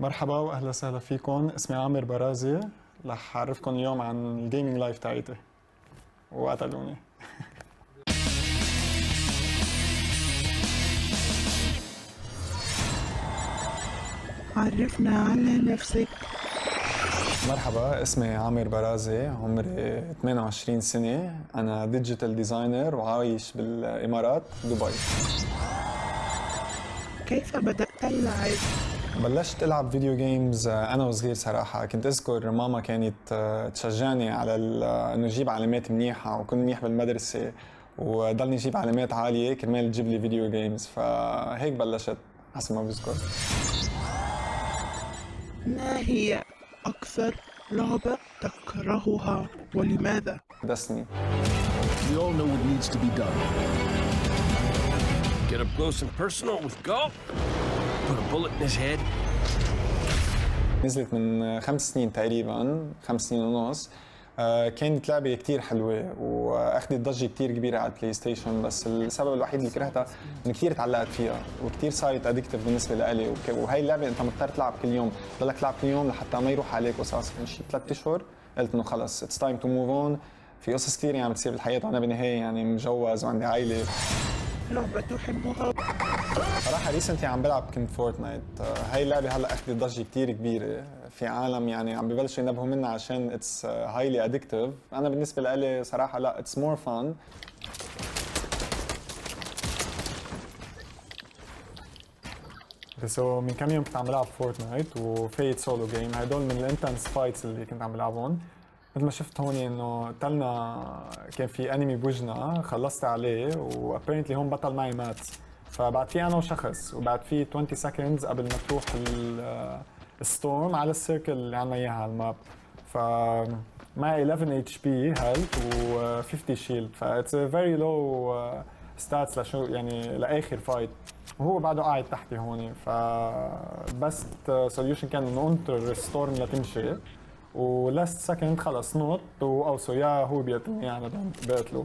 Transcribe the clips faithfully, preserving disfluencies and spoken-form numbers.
مرحبا واهلا وسهلا فيكم. اسمي عامر برازي، رح اعرفكم اليوم عن الجيمنج لايف تاعتي وقتلوني. عرفنا على نفسك. مرحبا، اسمي عامر برازي، عمري ثمانية وعشرين سنة، أنا ديجيتال ديزاينر وعايش بالإمارات دبي. كيف بدأت اللعب؟ بلشت ألعب فيديو جيمز أنا وصغير صراحة، كنت أذكر ماما كانت تشجعني على إنه أجيب علامات منيحة وكنت منيح بالمدرسة وضلني أجيب علامات عالية كرمال تجيب لي فيديو جيمز، فهيك بلشت حسب ما بذكر. ما هي أكثر لعبة تكرهها ولماذا؟ دسني. We all know what needs to be done. Get up close and personal with Go. Put a bullet in his head. نزلت من خمس سنين تقريباً، خمس سنين ونص. كانت لعبة كتير حلوة وأخذت ضجة كتير كبيرة على البلاي ستيشن، بس السبب الوحيد اللي كرهتها إنه كتير تعلقت فيها وكتير صارت أديكتيف بالنسبة لإلي، وهي اللعبة أنت مضطر تلعب كل يوم، بضلك تلعب كل يوم لحتى ما يروح عليك قصص. من شي ثلاث أشهر قلت إنه خلص اتس تايم تو موف أون، في قصص كتير يعني عم بتصير بالحياة وأنا بالنهاية يعني مجوز وعندي عائلة. لعبة تحبها؟ صراحة ريسنتلي عم بلعب كنت فورتنايت، هاي اللعبة هلا أخذت ضجة كتير كبيرة، في عالم يعني عم ببلشوا ينبهوا منها عشان اتس هايلي أدكتيف، أنا بالنسبة لإلي صراحة لا اتس مور فان. سو من كم يوم كنت عم بلعب فورتنايت وفايت سولو جيم، هدول من الانتنس فايتس اللي كنت عم بلعبهم، مثل ما شفت هون انه تلنا كان في انمي بوجنا خلصت عليه وابيرنتلي هون بطل معي مات، فبعد في انا وشخص وبعد في عشرين سكندز قبل ما تروح الستورم على السيركل اللي عنا اياها على الماب، فمعي إحدى عشر اتش بي هيلث و خمسين شيلد، فاتس فيري لو ستاتس لشو يعني لاخر فايت، وهو بعده قاعد تحتي هون، فبست سوليوشن كان انه انطر الستورم لتمشي ولاست سكند خلص نوت واوصوا يا هو بيقتلني يا انا بقتله،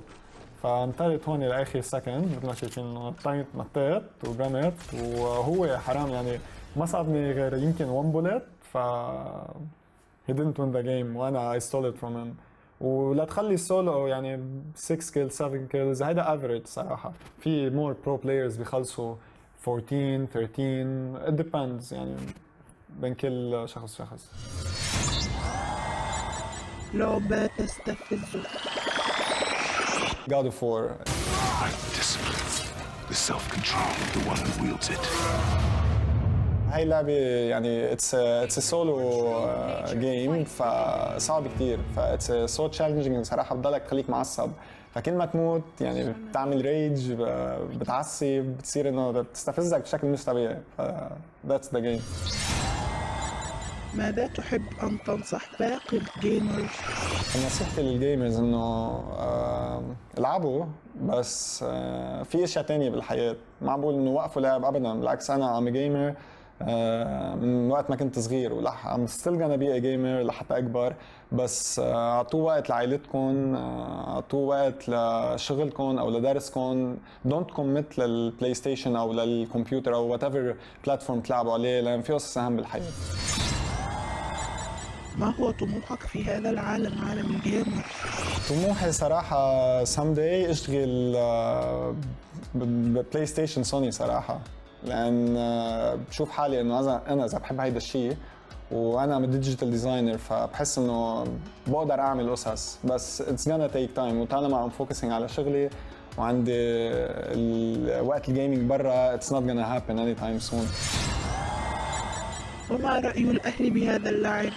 فانطرت هون لاخر سكند مثل ما شايفين انه نطيت ورمت، وهو يا حرام يعني ما صابني غير يمكن وان بوليت، ف هي didn't win the game وانا اي stole it from him. ولا تخلي السولو يعني ستة كيلز سبعة كيلز هيدا افريج صراحه، في مور برو بلايرز بيخلصوا أربعة عشر ثلاثة عشر it depends يعني بين كل شخص شخص. لعبة تستفزك؟ God of War. هاي اللعبة يعني it's a it's a solo game فصعب كتير، ف it's so challenging صراحة، بضلك تخليك معصب، فكل ما تموت يعني بتعمل ريج بتعصب بتصير انه بتستفزك بشكل مش طبيعي، ف that's the game. ماذا تحب أن تنصح باقي الجيمرز؟ نصيحتي للجيمرز إنه العبوا، بس في أشياء تانية بالحياة، ما معقول إنه وقفوا لعب أبداً، بالعكس أنا عم جيمر من وقت ما كنت صغير ولح عم ستيل أنا بي جيمر لحتى أكبر، بس أعطوا وقت لعائلتكم، أعطوا وقت لشغلكم أو لدرسكم، دونت كوميت للبلاي ستيشن أو للكمبيوتر أو وات ايفر بلاتفورم تلعبوا عليه، لأن في قصص أهم بالحياة. ما هو طموحك في هذا العالم، عالم الجيمر؟ طموحي صراحة someday اشتغل ببلاي ستيشن سوني صراحة، لأن بشوف حالي إنه أنا إذا بحب هيدا الشيء وأنا ديجيتال ديزاينر، فبحس إنه بقدر أعمل قصص، بس it's gonna take time، وطالما عم فوكسينج على شغلي وعندي وقت الجيمنج برا it's not gonna happen anytime soon. وما رأي الأهل بهذا اللاعب؟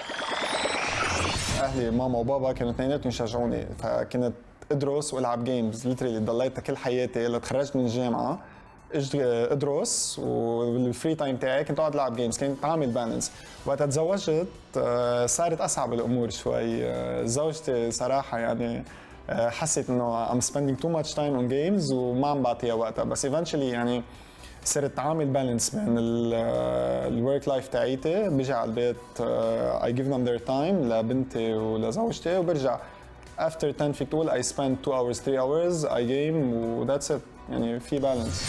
اهلي ماما وبابا كانوا اثنيناتهم يشجعوني، فكنت ادرس والعب جيمز ليترلي، ضليتها كل حياتي لتخرجت من الجامعه ادرس والفري تايم تاعي كنت اقعد العب جيمز، كنت عامل بالانس. وقت تزوجت صارت اصعب الامور شوي، زوجتي صراحه يعني حسيت انه I'm spending too much time on games وما عم بعطيها وقتها، بس eventually يعني صرت عامل بالانس بين الورك لايف تاعيتي، بجي على البيت اي جيف ذم ذير تايم لبنتي ولزوجتي وبرجع افتر عشرة فيك تقول اي سبند تو اورز ثري اورز اي جيم وذاتس ات، يعني في بالانس.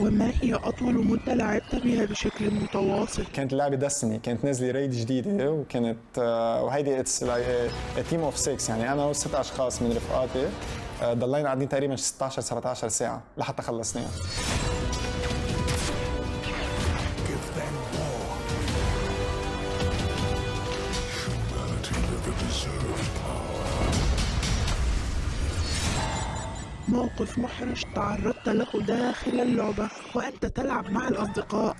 وما هي أطول مدة لعبت بها بشكل متواصل؟ كانت لعبة دستني، كانت نازلة ريد جديدة، وكانت وهيدي اتس تيم اوف ستة، يعني أنا وست أشخاص من رفقاتي ضلينا قاعدين تقريبا ستة عشر سبعة عشر ساعة لحتى خلصناها. موقف محرج تعرضت له داخل اللعبة وأنت تلعب مع الأصدقاء.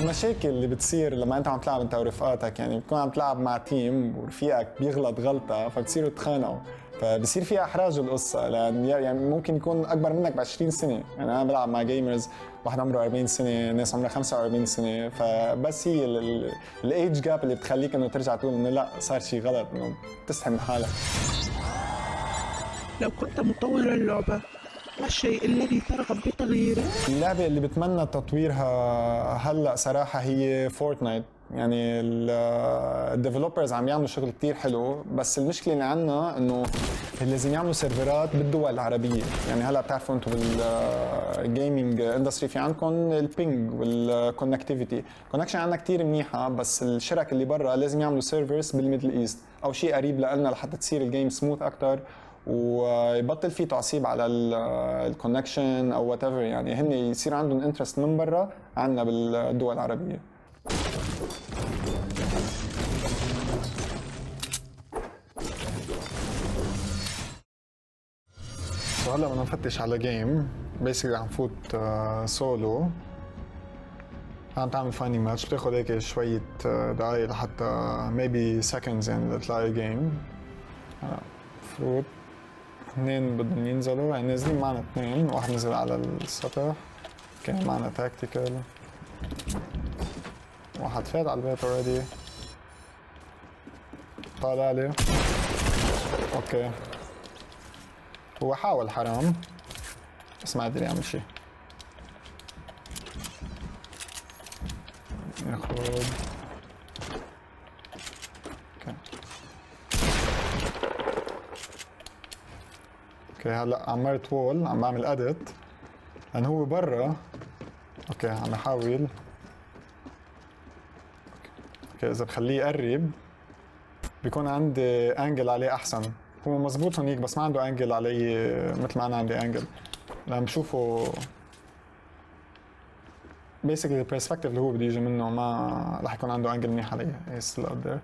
المشاكل اللي بتصير لما أنت عم تلعب أنت ورفقاتك، يعني بتكون عم تلعب مع تيم ورفيقك بيغلط غلطة فبتصيروا تتخانقوا، فبصير فيها إحراج القصة، لأن يعني ممكن يكون أكبر منك ب عشرين سنة، يعني أنا بلعب مع جيمرز واحد عمره أربعين سنة، ناس عمرها خمسة وأربعين سنة، فبس هي الإيدج جاب اللي بتخليك إنه ترجع تقول إنه لا صار شيء غلط، إنه تسحب من حالك. لو كنت مطور اللعبة، ما الشيء الذي ترغب بتغييره؟ اللعبة اللي بتمنى تطويرها هلأ صراحة هي فورتنايت، يعني الديفلوبرز عم يعملوا شغل كتير حلو، بس المشكلة اللي عندنا إنه لازم يعملوا سيرفرات بالدول العربية، يعني هلأ بتعرفوا أنتم بالجيمنج اندستري في عندكم البينج والكونكتيفيتي، كونكشن عندنا كتير منيحة، بس الشركة اللي برا لازم يعملوا سيرفرز بالميدل إيست أو شيء قريب لنا لحتى تصير الجيم سموث أكتر ويبطل في تعصيب على الكونكشن او وات ايفر، يعني هن يصير عندهم انترست من برا عنا بالدول العربيه. هلا بدنا نفتش على جيم بيسكلي عم فوت سولو، عم تعمل فاني ماتش، بتاخذ هيك شويه دقائق لحتى ميبي سكندز يعني لتلاقي الجيم. فوت اثنين بدهم ينزلوا، يعني نازلين معنا اثنين، واحد نزل على السطح، كان معنا تاكتيكال، واحد فات على البيت اوريدي، طالع لي، اوكي، هو حاول حرام، بس ما قدر يعمل شيء، ياخد، اوكي. اوكي هلا عمرت وول، عم بعمل ادت لان هو برا، اوكي عم بحاول، اوكي اوكي اذا بخليه يقرب بيكون عندي انجل عليه احسن، هو مزبوط هونيك بس ما عنده انجل علي مثل ما انا عندي انجل، لما بشوفه بيسكلي البرسبكتيف اللي هو بده يجي منه ما رح يكون عنده انجل منيح علي. هيز ستيل اوت ذير،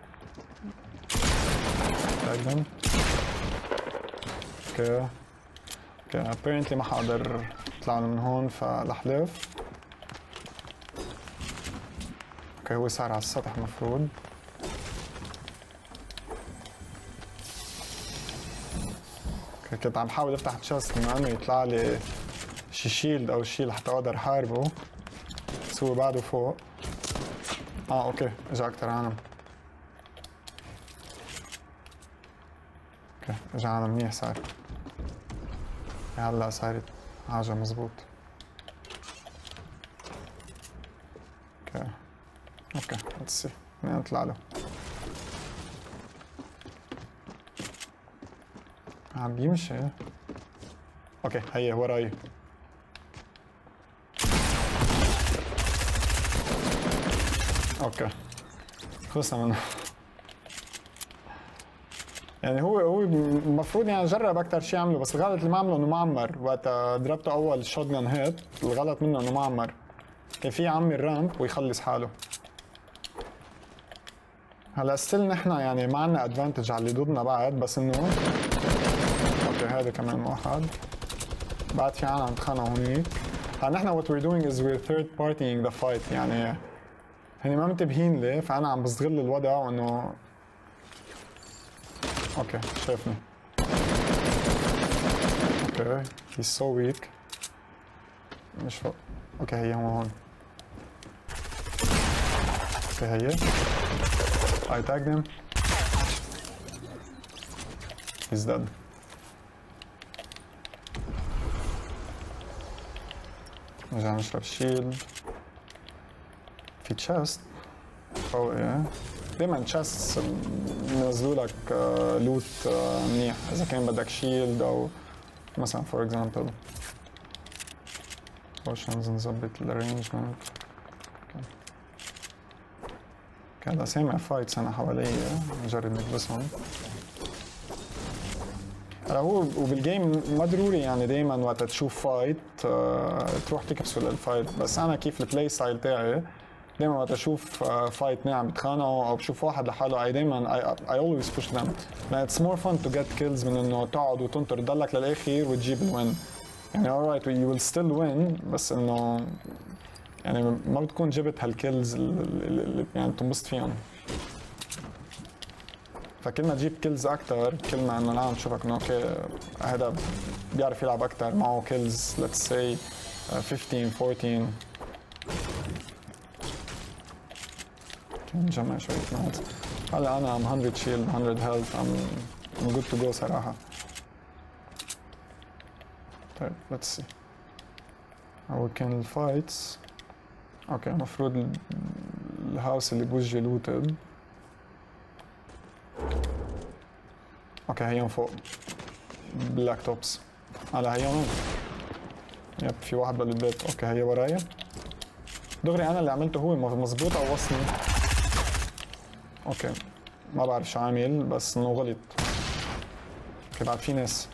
اوكي اوكي ابيرنتلي ما حقدر اطلع من هون فرح لف، اوكي هو صار على السطح المفروض، اوكي كنت عم بحاول افتح تشست من انه يطلع لي شي شيلد او شي لحتى اقدر حاربه، بس هو بعده فوق، اه اوكي اجا اكتر عالم، اوكي اجا عالم منيح صار، هلا صارت حاجة مظبوط. اوكي اوكي ليتس سي، بدنا نطلع له. عم بيمشي. اوكي هي وراي. اوكي. خلصنا منه. يعني هو هو المفروض يعني جرب اكثر شيء عمله، بس الغلط اللي ما عمله انه ما عمر، وقت ضربته اول شوت جان هيت، الغلط منه انه ما عمر. كان في يعمي الرامب ويخلص حاله. هلا ستيل نحن يعني ما عندنا ادفانتج على اللي ضدنا بعد، بس انه اوكي هذا كمان واحد. بعد في عالم اتخانقوا هونيك. هلا نحن وات وير دوينج از وير ثيرد بارتيينج ذا فايت، يعني هن ما منتبهين لي، فانا عم بستغل الوضع وانه اوكي شافني، اوكي هي سو ويك، مش فوق، اوكي هي هون هون، اوكي هي I tagged him he's dead. نرجع نشرب شيلد في تشست فوق، ايه دايما تشست بنزلوا لك لوت منيح اذا كان بدك شيلد او مثلا فور اكزامبل، خلاص هننزل نظبط الارينجمنت كده. سامع فايتس انا حواليا، مجرد نكبسهم. هو وبالجيم ما ضروري يعني دايما وقت تشوف فايت آه تروح تكبسوا الفايت، بس انا كيف البلاي ستايل تاعي دايما وقت اشوف آه فايت اثنين عم بيتخانقوا او بشوف واحد لحاله اي دايما اي اولويز بوش ذم. اتس مور فن تو جيت كيلز من انه تقعد وتنطر تضلك للاخير وتجيب الوين. يعني alright you will still win، بس انه يعني ما بتكون جبت هالكيلز اللي يعني تنبسط فيهم. فكل ما تجيب كيلز اكثر كل ما انه العالم تشوفك انه اوكي هذا بيعرف يلعب اكثر، معه كيلز ليتس سي خمستعش أربعتعش. نجمع شوية نقط. هلا انا ام مية شيلد مية هيلث، ام جود تو جو صراحة. طيب ليتس سي هاو كان الفايتس. اوكي المفروض الهاوس اللي بوجهي لوتد. اوكي هيون فوق بلاك توبس. هلا هيون يب في واحد بالبيت. اوكي هي ورايا دغري، انا اللي عملته هو مظبوط او وصلني. اوكي ما بعرف شو عامل بس انه غلط. اوكي بعد في ناس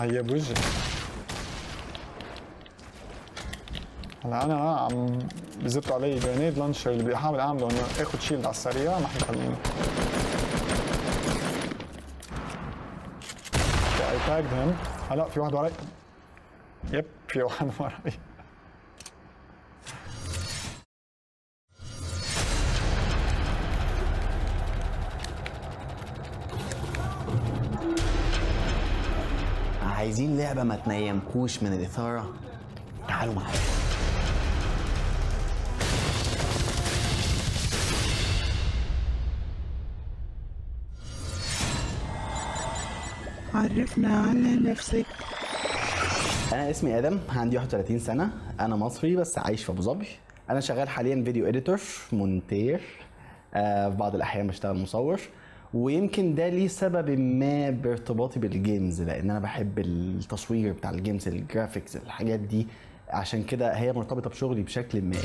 هي بوجهي. هلا انا عم بزتوا علي جرينيد لانشر اللي بحاول اعمله انه اخذ شيلد على السريع ما حيخليني. اي تاجد هيم. هلا في واحد وراي. يب في واحد وراي. عايزين لعبه ما تنيمكوش من الاثاره؟ تعالوا معايا. عرفنا على نفسك. أنا اسمي أدم، عندي واحد وثلاثين سنة، أنا مصري بس عايش في أبو ظبي. أنا شغال حاليا فيديو إديتور، مونتير، آه في بعض الأحيان بشتغل مصور، ويمكن ده ليه سبب ما بارتباطي بالجيمز، لأن أنا بحب التصوير بتاع الجيمز، الجرافيكس، الحاجات دي، عشان كده هي مرتبطة بشغلي بشكل ما.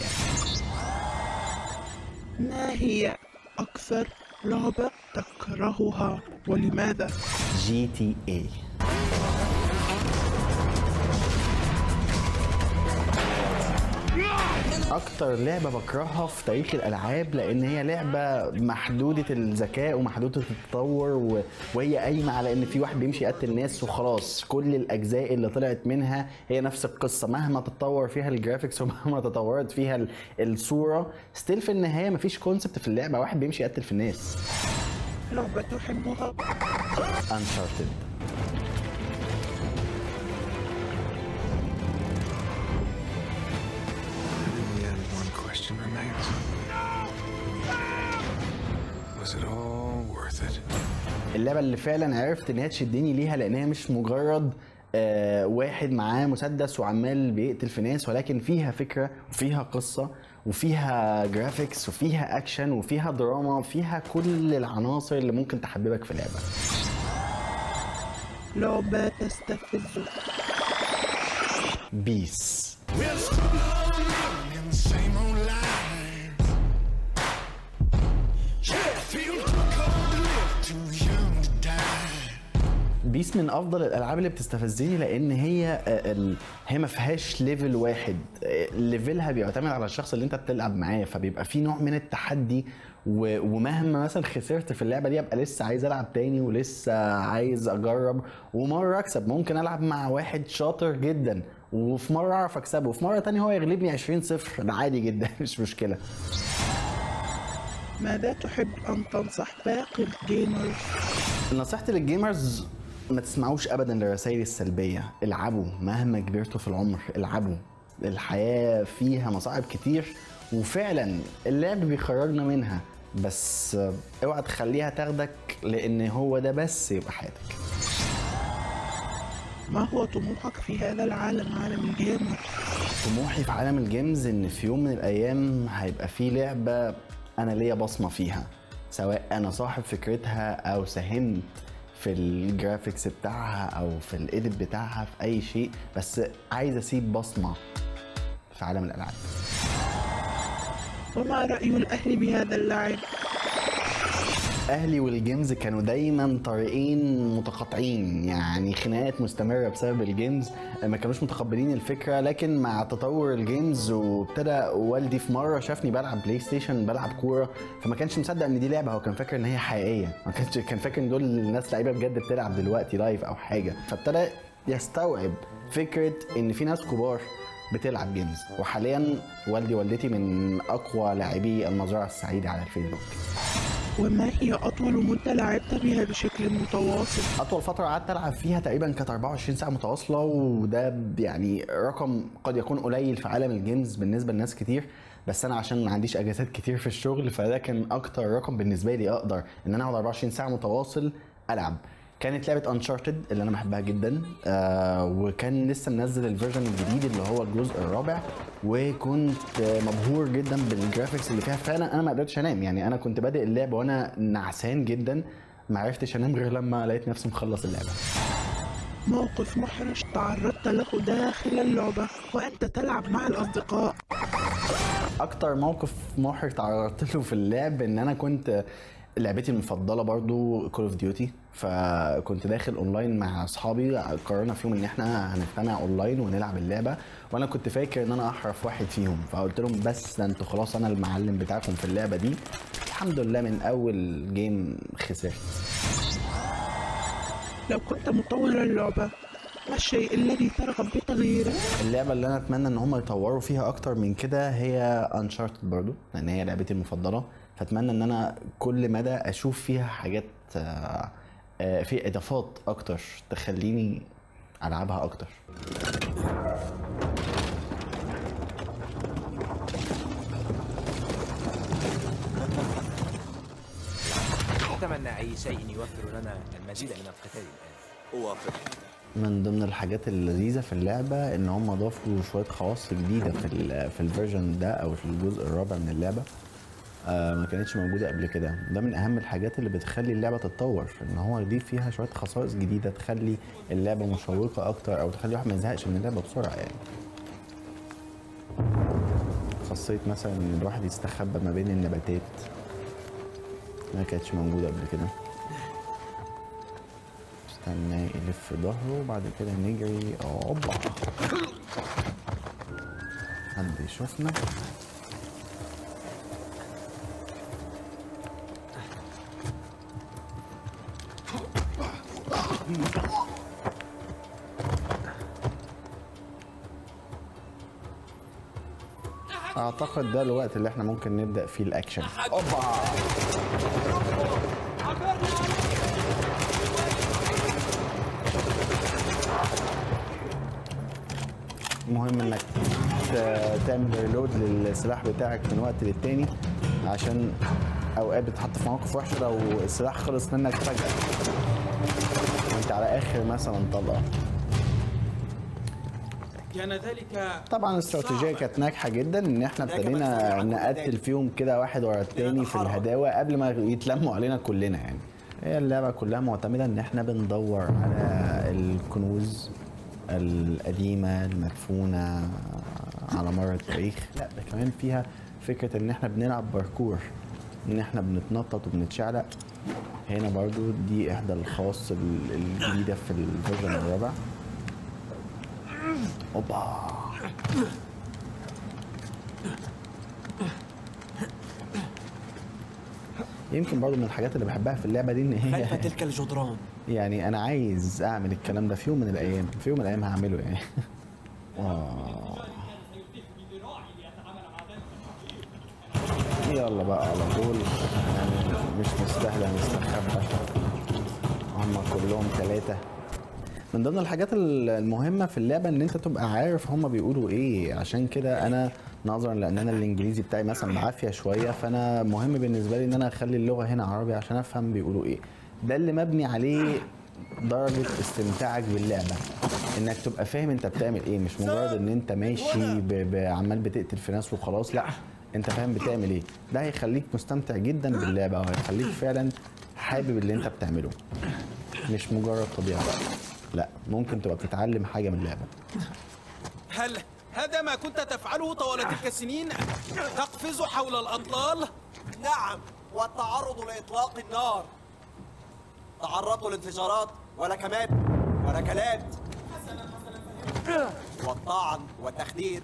ما هي أكثر لعبة تكرهها ولماذا؟ جي تي اي. أكتر لعبة بكرهها في تاريخ الألعاب، لأن هي لعبة محدودة الذكاء ومحدودة التطور، وهي قايمة على إن في واحد بيمشي يقتل ناس وخلاص. كل الأجزاء اللي طلعت منها هي نفس القصة، مهما تتطور فيها الجرافيكس ومهما تطورت فيها الصورة، ستيل في النهاية مفيش كونسبت في اللعبة، واحد بيمشي يقتل في الناس. لعبة تحبها؟ انشارتد. اللعبة اللي فعلا عرفت ان هي تشدني ليها، لان هي مش مجرد آه واحد معاه مسدس وعمال بيقتل في ناس، ولكن فيها فكرة وفيها قصة وفيها جرافيكس وفيها اكشن وفيها دراما وفيها كل العناصر اللي ممكن تحببك في لعبة. لعبة تستفز. بيس. بيس من افضل الالعاب اللي بتستفزني، لان هي هي ما فيهاش ليفل واحد، ليفلها بيعتمد على الشخص اللي انت بتلعب معاه، فبيبقى في نوع من التحدي، ومهما مثلا خسرت في اللعبه دي ابقى لسه عايز العب تاني ولسه عايز اجرب ومره اكسب. ممكن العب مع واحد شاطر جدا وفي مره اعرف اكسبه وفي مره تانية هو يغلبني عشرين صفر، ده عادي جدا مش مشكله. ماذا تحب ان تنصح باقي الجيمرز؟ نصيحتي للجيمرز ما تسمعوش ابدا للرسائل السلبيه، العبوا مهما كبرتوا في العمر، العبوا، الحياه فيها مصاعب كتير وفعلا اللعب بيخرجنا منها، بس اوعى تخليها تاخدك، لان هو ده بس يبقى حياتك. ما هو طموحك في هذا العالم، عالم الجيمز؟ طموحي في عالم الجيمز ان في يوم من الايام هيبقى في لعبه انا ليا بصمه فيها، سواء انا صاحب فكرتها او ساهمت في الجرافيكس بتاعها او في الإيديت بتاعها في اي شيء، بس عايز اسيب بصمه في عالم الالعاب. وما راي الاهل بهذا اللاعب؟ اهلي والجيمز كانوا دايما طريقين متقاطعين، يعني خناقات مستمره بسبب الجيمز، ما كانوش متقبلين الفكره. لكن مع تطور الجيمز وابتدى والدي في مره شافني بلعب بلاي ستيشن بلعب كوره، فما كانش مصدق ان دي لعبه، هو كان فاكر ان هي حقيقيه، ما كانش كان فاكر ان دول الناس لعيبه بجد بتلعب دلوقتي لايف او حاجه. فابتدى يستوعب فكره ان في ناس كبار بتلعب جيمز، وحاليا والدي والدتي من اقوى لاعبي المزرعه السعيده على الفيسبوك. وما هي أطول مدة لعبت بيها بشكل متواصل؟ أطول فترة قعدت ألعب فيها تقريبا كانت أربعة وعشرين ساعة متواصلة، وده يعني رقم قد يكون قليل في عالم الجيمز بالنسبة لناس كتير، بس أنا عشان ما عنديش أجازات كتير في الشغل فده كان أكتر رقم بالنسبة لي أقدر إن أنا أقعد أربعة وعشرين ساعة متواصل ألعب. كانت لعبة انشارتد اللي أنا بحبها جدا، آه وكان لسه منزل الفيرجن الجديد اللي هو الجزء الرابع، وكنت مبهور جدا بالجرافيكس اللي فيها. فعلا أنا ما قدرتش أنام، يعني أنا كنت بادئ اللعبة وأنا نعسان جدا، ما عرفتش أنام غير لما لقيت نفسي مخلص اللعبة. موقف محرج تعرضت له داخل اللعبة وأنت تلعب مع الأصدقاء؟ أكتر موقف محرج تعرضت له في اللعب إن أنا كنت لعبتي المفضله برضو كولف ديوتي، فكنت داخل اونلاين مع اصحابي، قررنا فيهم ان احنا هنجتمع اونلاين ونلعب اللعبه، وانا كنت فاكر ان انا احرف واحد فيهم، فقلت لهم بس انتوا خلاص انا المعلم بتاعكم في اللعبه دي. الحمد لله من اول جيم خسرت. لو كنت مطور اللعبه ما الشيء الذي ترغب بتغييره؟ اللعبه اللي انا اتمنى ان هم يطوروا فيها اكتر من كده هي انشارتد برضو، لان هي لعبتي المفضله، فاتمنى ان انا كل مدى اشوف فيها حاجات في اضافات اكتر تخليني العبها اكتر. اتمنى اي شيء يوفر لنا المزيد من القتال الان. اوافق. من ضمن الحاجات اللذيذه في اللعبه ان هم ضافوا شويه خواص جديده في في الفيرجن ده او في الجزء الرابع من اللعبه، آه ما كانتش موجوده قبل كده. ده من اهم الحاجات اللي بتخلي اللعبه تتطور، ان هو يضيف فيها شويه خصائص جديده تخلي اللعبه مشوقه اكتر او تخلي الواحد ما يزهقش من اللعبه بسرعه. يعني خاصيه مثلا ان الواحد يستخبى ما بين النباتات، ما كانتش موجوده قبل كده. استنى يلف ظهره وبعد كده نجري. اوبا، حد يشوفنا. اعتقد ده الوقت اللي احنا ممكن نبدا فيه الاكشن. اوبا، مهم انك تعمل ريلود للسلاح بتاعك من وقت للتاني، عشان اوقات بتتحط في مواقف وحشه لو السلاح خلص منك فجاه وانت على اخر مثلا طلقه. كان ذلك طبعا الاستراتيجيه كانت ناجحه جدا، ان احنا ابتدينا نقتل فيهم كده واحد ورا التاني في الهداوه قبل ما يتلموا علينا كلنا. يعني هي اللعبه كلها معتمده ان احنا بندور على الكنوز القديمه المدفونه على مر التاريخ. لا ده كمان فيها فكره ان احنا بنلعب باركور، ان احنا بنتنطط وبنتشعلق. هنا برضو دي احدى الخواص الجديده في الفيرجن الرابع. اوبا، يمكن برضو من الحاجات اللي بحبها في اللعبه دي ان هي خلف تلك الجدران، يعني انا عايز اعمل الكلام ده في يوم من الايام، في يوم من الايام هعمله يعني. اه يلا بقى على طول، مش مستاهله نستخبى، هم كلهم ثلاثه. من ضمن الحاجات المهمه في اللعبه ان انت تبقى عارف هم بيقولوا ايه، عشان كده انا نظرا لان انا الانجليزي بتاعي مثلا بعافيه شويه، فانا مهم بالنسبه لي ان انا اخلي اللغه هنا عربي عشان افهم بيقولوا ايه. ده اللي مبني عليه درجه استمتاعك باللعبه، انك تبقى فاهم انت بتعمل ايه، مش مجرد ان انت ماشي عمال بتقتل في ناس وخلاص، لا انت فاهم بتعمل ايه. ده هيخليك مستمتع جدا باللعبه وهيخليك فعلا حابب اللي انت بتعمله. مش مجرد طبيعه، لا ممكن تبقى بتتعلم حاجه من اللعبه. هل هذا ما كنت تفعله طوال تلك السنين؟ تقفز حول الاطلال؟ نعم، والتعرض لاطلاق النار. تعرضت لانفجارات وركمات وركلات والطعن والتخدير.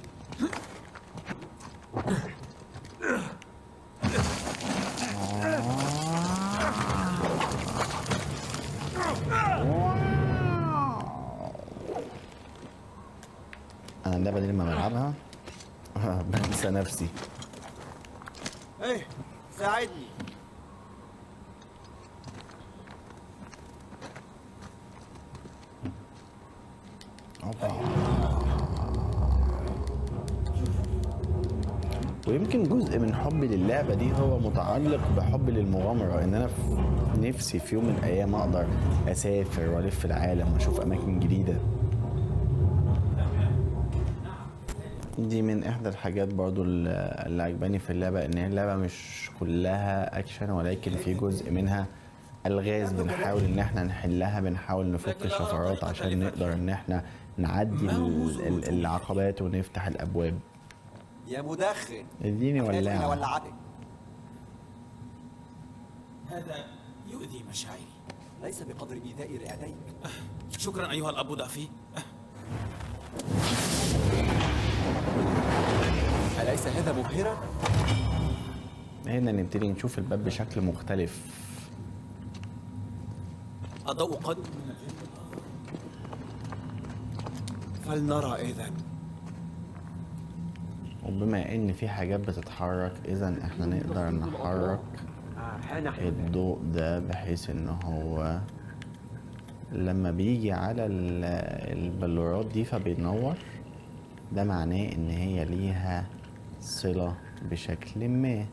انا اللعبه دي لما بلعبها بنسى نفسي. ايه ساعدني. ويمكن جزء من حبي للعبه دي هو متعلق بحبي للمغامره، ان انا نفسي في يوم من الايام اقدر اسافر والف العالم واشوف اماكن جديده. دي من احدى الحاجات برضو اللي عجباني في اللعبه، ان اللعبه مش كلها اكشن، ولكن في جزء منها الغاز بنحاول ان احنا نحلها، بنحاول نفك الشفرات عشان نقدر ان احنا نعدي العقبات ونفتح الابواب. يا مدخن اديني ولاعه. ولعتك هذا يؤذي مشاعري، ليس بقدر ايذاء رئتيك. شكرا ايها الابو ظبي. اليس هذا مبهرا؟ هنا نبتدي نشوف الباب بشكل مختلف. الضوء قد فلنرى اذا. وبما ان في حاجات بتتحرك، اذا احنا نقدر نحرك الضوء ده بحيث ان هو لما بيجي على البلورات دي فبينور. ده معناه ان هي ليها صله بشكل ما،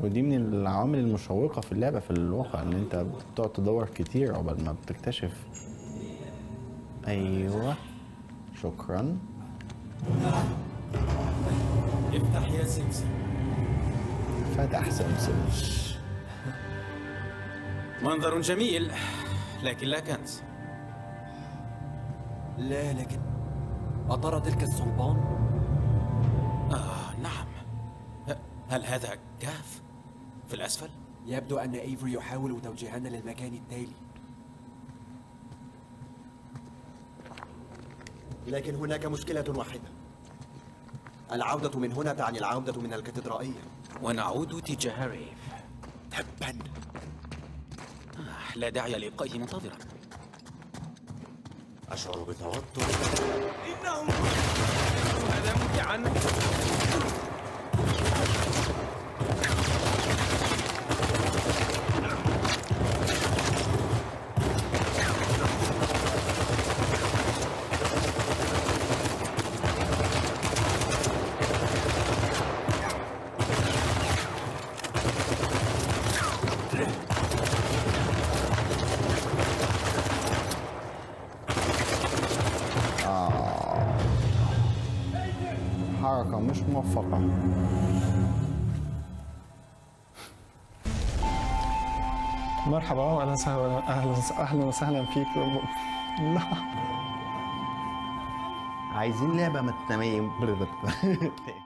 ودي من العوامل المشوقه في اللعبه في الواقع، ان انت بتقعد تدور كتير عقبال ما بتكتشف. ايوه شكرا. افتح يا سمسم. فتح سمسم. منظر جميل لكن لا كنز. لا لكن أترى تلك الصلبان؟ آه نعم. هل هذا كهف في الأسفل؟ يبدو أن إيفري يحاول توجيهنا للمكان التالي، لكن هناك مشكلة واحدة. العودة من هنا تعني العودة من الكاتدرائية، ونعود تجاه ريف. تبا. آه لا داعي لإبقائه منتظرا. أشعر بتوتر. إنه هذا ممتعا. مرحبا واهلا وسهلا. اهلا وسهلا فيك. لا عايزين لعبه متنميه.